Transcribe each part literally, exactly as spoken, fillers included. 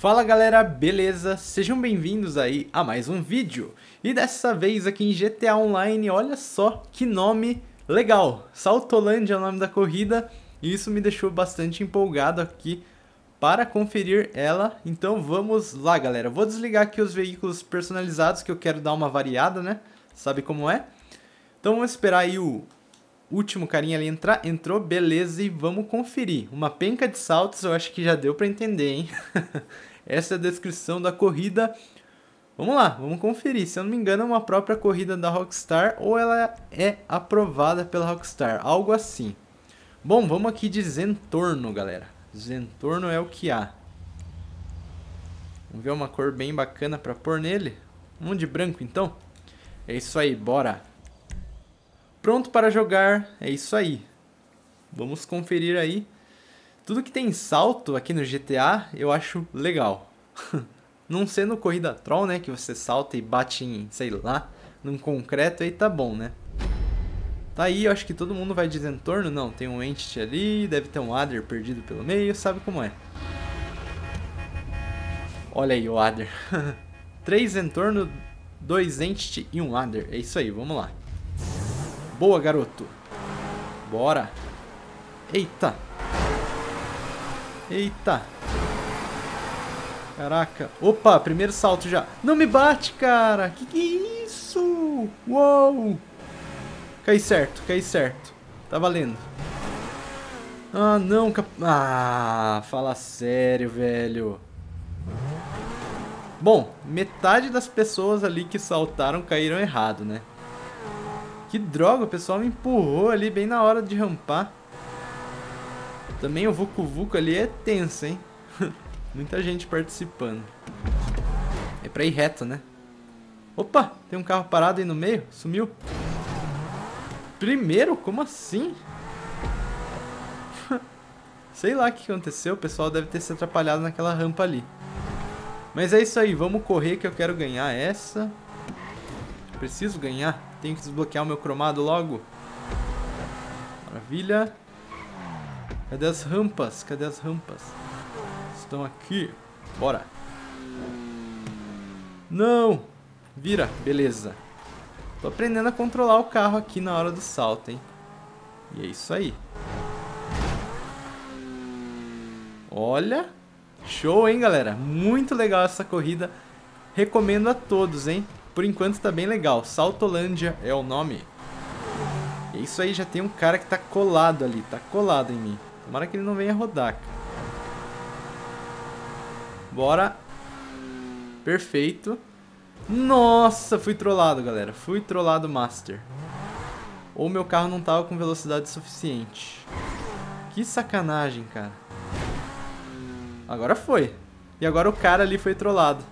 Fala galera, beleza? Sejam bem-vindos aí a mais um vídeo. E dessa vez aqui em G T A Online, olha só que nome legal. Saltolândia é o nome da corrida e isso me deixou bastante empolgado aqui para conferir ela. Então vamos lá galera, vou desligar aqui os veículos personalizados que eu quero dar uma variada, né? Sabe como é? Então vamos esperar aí o último carinha ali entrar. Entrou, beleza, e vamos conferir. Uma penca de saltos, eu acho que já deu para entender, hein? Essa é a descrição da corrida. Vamos lá, vamos conferir. Se eu não me engano, é uma própria corrida da Rockstar ou ela é aprovada pela Rockstar, algo assim. Bom, vamos aqui de Zentorno, galera. Zentorno é o que há. Vamos ver uma cor bem bacana para pôr nele. Um de branco, então. É isso aí, bora. Pronto para jogar, é isso aí. Vamos conferir aí. Tudo que tem salto aqui no G T A, eu acho legal. Não sendo Corrida Troll, né, que você salta e bate em, sei lá, num concreto, aí tá bom, né? Tá aí, eu acho que todo mundo vai de Zentorno. Não, tem um Entity ali, deve ter um Adder perdido pelo meio, sabe como é. Olha aí o Adder. Três Zentorno, dois Entity e um Adder. É isso aí, vamos lá. Boa, garoto. Bora. Eita. Eita. Caraca. Opa, primeiro salto já. Não me bate, cara. Que que é isso? Uou. Caí certo, caí certo. Tá valendo. Ah, não. Cap... Ah, fala sério, velho. Bom, metade das pessoas ali que saltaram caíram errado, né? Que droga, o pessoal me empurrou ali bem na hora de rampar. Também o Vucu Vucu ali é tenso, hein? Muita gente participando. É pra ir reto, né? Opa, tem um carro parado aí no meio. Sumiu. Primeiro? Como assim? Sei lá o que aconteceu. O pessoal deve ter se atrapalhado naquela rampa ali. Mas é isso aí. Vamos correr que eu quero ganhar essa. Preciso ganhar. Tenho que desbloquear o meu cromado logo. Maravilha. Cadê as rampas? Cadê as rampas? Estão aqui. Bora. Não. Vira. Beleza. Tô aprendendo a controlar o carro aqui na hora do salto, hein? E é isso aí. Olha. Show, hein, galera? Muito legal essa corrida. Recomendo a todos, hein? Por enquanto tá bem legal. Saltolândia é o nome. É isso aí, já tem um cara que tá colado ali. Tá colado em mim. Tomara que ele não venha rodar, cara. Bora. Perfeito. Nossa, fui trollado, galera. Fui trollado, master. Ou meu carro não tava com velocidade suficiente. Que sacanagem, cara. Agora foi. E agora o cara ali foi trollado.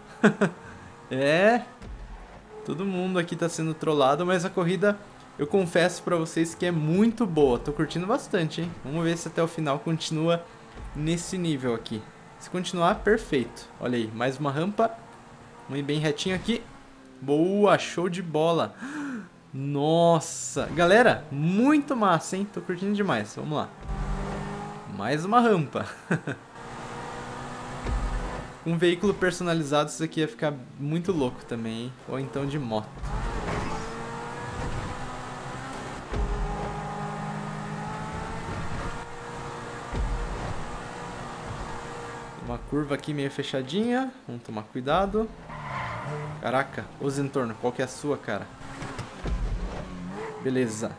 É... Todo mundo aqui tá sendo trollado, mas a corrida, eu confesso pra vocês que é muito boa. Tô curtindo bastante, hein? Vamos ver se até o final continua nesse nível aqui. Se continuar, perfeito. Olha aí, mais uma rampa. Vamos ir bem retinho aqui. Boa, show de bola. Nossa, galera, muito massa, hein? Tô curtindo demais, vamos lá. Mais uma rampa. Um veículo personalizado, isso aqui ia ficar muito louco também, hein? Ou então de moto. Uma curva aqui meio fechadinha. Vamos tomar cuidado. Caraca, os Zentorno, qual que é a sua, cara? Beleza.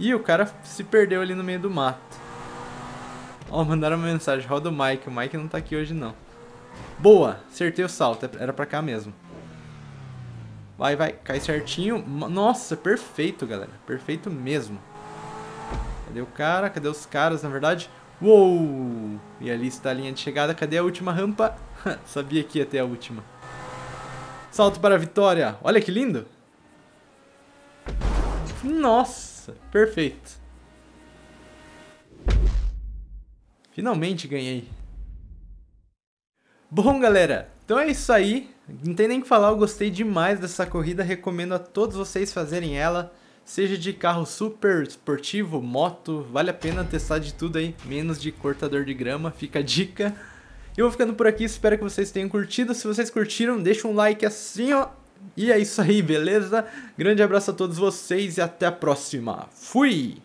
Ih, o cara se perdeu ali no meio do mato. Ó, oh, mandaram uma mensagem. Roda o Mike. O Mike não tá aqui hoje, não. Boa, acertei o salto, era pra cá mesmo. Vai, vai, cai certinho. Nossa, perfeito, galera. Perfeito mesmo. Cadê o cara? Cadê os caras, na verdade? Uou! E ali está a linha de chegada. Cadê a última rampa? Sabia que ia ter a última. Salto para a vitória. Olha que lindo. Nossa, perfeito. Finalmente ganhei. Bom, galera, então é isso aí. Não tem nem o que falar, eu gostei demais dessa corrida. Recomendo a todos vocês fazerem ela. Seja de carro super esportivo, moto, vale a pena testar de tudo aí. Menos de cortador de grama, fica a dica. Eu vou ficando por aqui, espero que vocês tenham curtido. Se vocês curtiram, deixa um like assim, ó. E é isso aí, beleza? Grande abraço a todos vocês e até a próxima. Fui!